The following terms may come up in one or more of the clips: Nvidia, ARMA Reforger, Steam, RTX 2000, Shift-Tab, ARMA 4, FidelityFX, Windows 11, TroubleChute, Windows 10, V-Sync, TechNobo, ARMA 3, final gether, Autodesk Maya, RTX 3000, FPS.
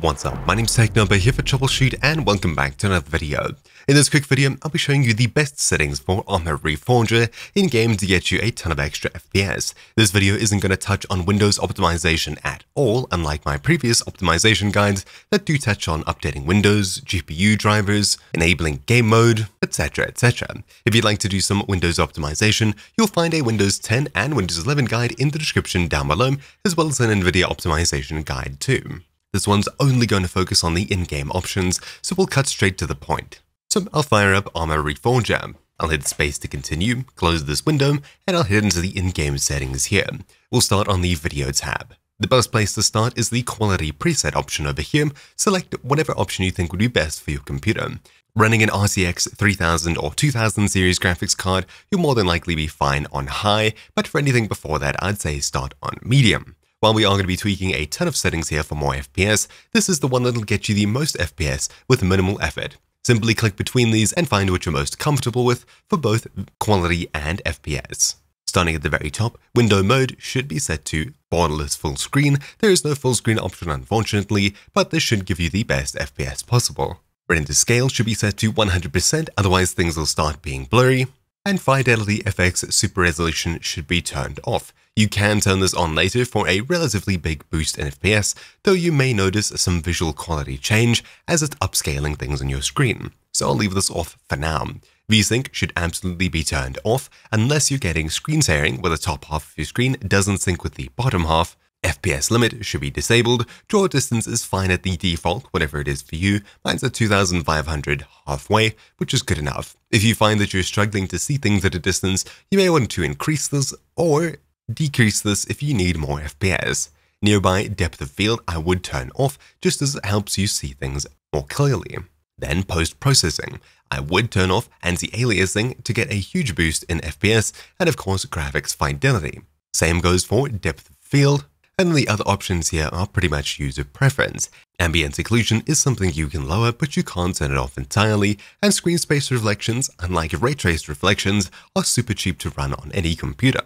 What's up, my name's TechNobo here for TroubleChute and welcome back to another video. In this quick video, I'll be showing you the best settings for ARMA Reforger in-game to get you a ton of extra FPS. This video isn't going to touch on Windows optimization at all, unlike my previous optimization guides that do touch on updating Windows, GPU drivers, enabling game mode, etc, etc. If you'd like to do some Windows optimization, you'll find a Windows 10 and Windows 11 guide in the description down below, as well as an Nvidia optimization guide too. This one's only going to focus on the in-game options, so we'll cut straight to the point. So I'll fire up ARMA Reforger. I'll hit space to continue, close this window, and I'll head into the in-game settings here. We'll start on the video tab. The best place to start is the quality preset option over here. Select whatever option you think would be best for your computer. Running an RTX 3000 or 2000 series graphics card, you'll more than likely be fine on high, but for anything before that, I'd say start on medium. While we are going to be tweaking a ton of settings here for more FPS, this is the one that'll get you the most FPS with minimal effort. Simply click between these and find what you're most comfortable with for both quality and FPS. Starting at the very top, window mode should be set to borderless full screen. There is no full screen option unfortunately, but this should give you the best FPS possible. Render scale should be set to 100%, otherwise things will start being blurry. And FidelityFX super resolution should be turned off. You can turn this on later for a relatively big boost in FPS, though you may notice some visual quality change as it's upscaling things on your screen. So I'll leave this off for now. V-Sync should absolutely be turned off unless you're getting screen sharing where the top half of your screen doesn't sync with the bottom half. FPS limit should be disabled. Draw distance is fine at the default, whatever it is for you. Mine's at 2500 halfway, which is good enough. If you find that you're struggling to see things at a distance, you may want to increase this or decrease this if you need more FPS. Nearby depth of field I would turn off just as it helps you see things more clearly. Then post-processing. I would turn off anti-aliasing to get a huge boost in FPS and of course graphics fidelity. Same goes for depth of field. And the other options here are pretty much user preference. Ambient occlusion is something you can lower, but you can't turn it off entirely, and screen space reflections, unlike ray traced reflections, are super cheap to run on any computer.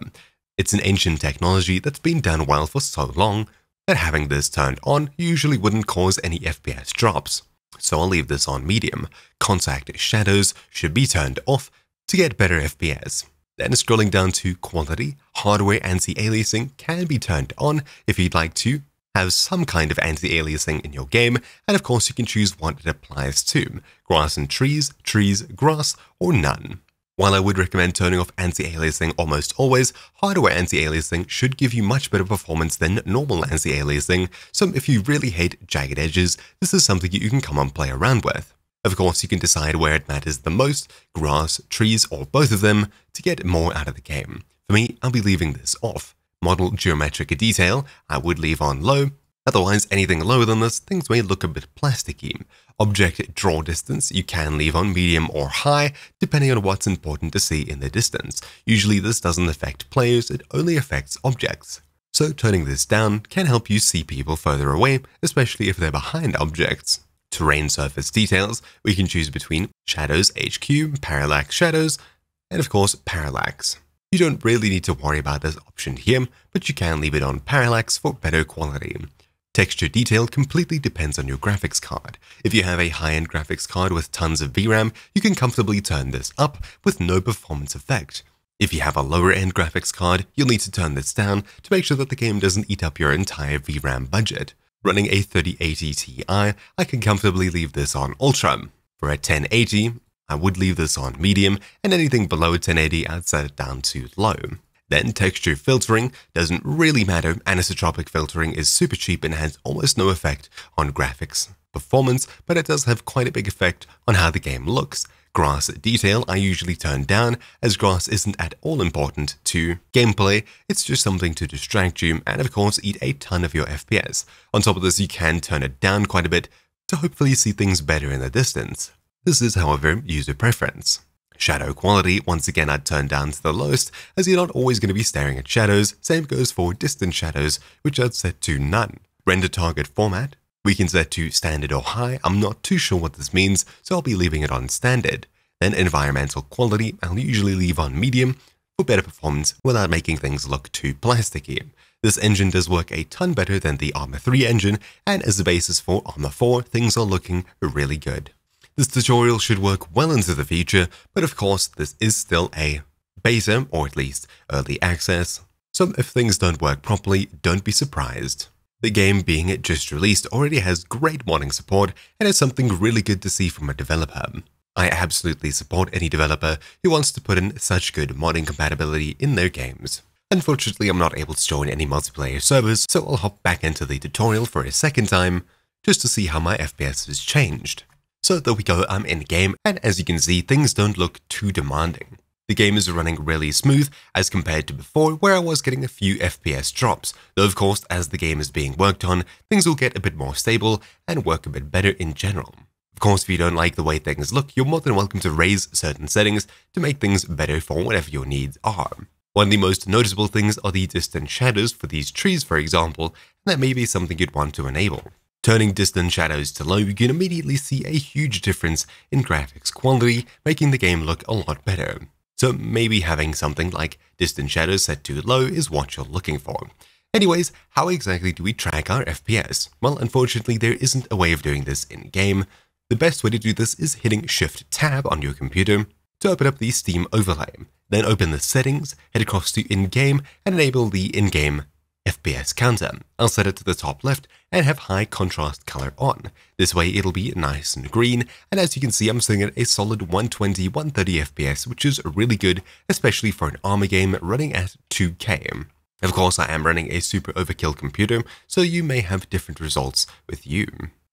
It's an ancient technology that's been done well for so long that having this turned on usually wouldn't cause any FPS drops. So I'll leave this on medium. Contact shadows should be turned off to get better FPS. Then scrolling down to quality, hardware anti-aliasing can be turned on if you'd like to have some kind of anti-aliasing in your game, and of course you can choose what it applies to, grass and trees, trees, grass, or none. While I would recommend turning off anti-aliasing almost always, hardware anti-aliasing should give you much better performance than normal anti-aliasing, so if you really hate jagged edges, this is something you can come and play around with. Of course, you can decide where it matters the most, grass, trees, or both of them, to get more out of the game. For me, I'll be leaving this off. Model geometric detail, I would leave on low. Otherwise, anything lower than this, things may look a bit plasticky. Object draw distance, you can leave on medium or high, depending on what's important to see in the distance. Usually, this doesn't affect players, it only affects objects. So, turning this down can help you see people further away, especially if they're behind objects. Terrain surface details, we can choose between shadows HQ, parallax shadows, and of course parallax. You don't really need to worry about this option here, but you can leave it on parallax for better quality. Texture detail completely depends on your graphics card. If you have a high-end graphics card with tons of VRAM, you can comfortably turn this up with no performance effect. If you have a lower-end graphics card, you'll need to turn this down to make sure that the game doesn't eat up your entire VRAM budget. Running a 3080 Ti, I can comfortably leave this on Ultra. For a 1080, I would leave this on Medium, and anything below 1080, I'd set it down to Low. Then texture filtering doesn't really matter. Anisotropic filtering is super cheap and has almost no effect on graphics performance, but it does have quite a big effect on how the game looks. Grass detail I usually turn down, as grass isn't at all important to gameplay, it's just something to distract you and of course eat a ton of your FPS. On top of this you can turn it down quite a bit to hopefully see things better in the distance. This is however user preference. Shadow quality, once again I'd turn down to the lowest as you're not always going to be staring at shadows, same goes for distant shadows which I'd set to none. Render target format. We can set to standard or high, I'm not too sure what this means, so I'll be leaving it on standard. Then environmental quality, I'll usually leave on medium for better performance without making things look too plasticky. This engine does work a ton better than the ARMA 3 engine, and as the basis for ARMA 4, things are looking really good. This tutorial should work well into the future, but of course this is still a beta, or at least early access, so if things don't work properly, don't be surprised. The game, being it just released, already has great modding support, and it's something really good to see from a developer. I absolutely support any developer who wants to put in such good modding compatibility in their games. Unfortunately, I'm not able to join any multiplayer servers, so I'll hop back into the tutorial for a second time just to see how my FPS has changed. So there we go, I'm in the game, and as you can see, things don't look too demanding. The game is running really smooth as compared to before, where I was getting a few FPS drops, though of course as the game is being worked on, things will get a bit more stable and work a bit better in general. Of course, if you don't like the way things look, you're more than welcome to raise certain settings to make things better for whatever your needs are. One of the most noticeable things are the distant shadows for these trees, for example, and that may be something you'd want to enable. Turning distant shadows to low, you can immediately see a huge difference in graphics quality, making the game look a lot better. So maybe having something like distant shadows set to low is what you're looking for. Anyways, how exactly do we track our FPS? Well, unfortunately, there isn't a way of doing this in-game. The best way to do this is hitting Shift-Tab on your computer to open up the Steam overlay. Then open the settings, head across to in-game, and enable the in-game FPS counter. I'll set it to the top left and have high contrast color on. This way it'll be nice and green, and as you can see, I'm sitting at a solid 120-130 FPS, which is really good, especially for an ARMA game running at 2K. Of course, I am running a super overkill computer, so you may have different results with you.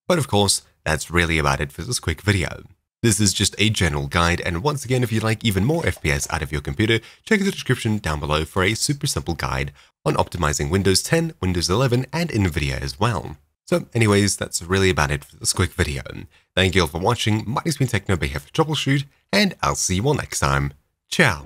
But of course, that's really about it for this quick video. This is just a general guide, and once again, if you'd like even more FPS out of your computer, check the description down below for a super simple guide on optimizing Windows 10, Windows 11, and Nvidia as well. So anyways, that's really about it for this quick video. Thank you all for watching. My name's been TechNobo here for TroubleChute, and I'll see you all next time. Ciao!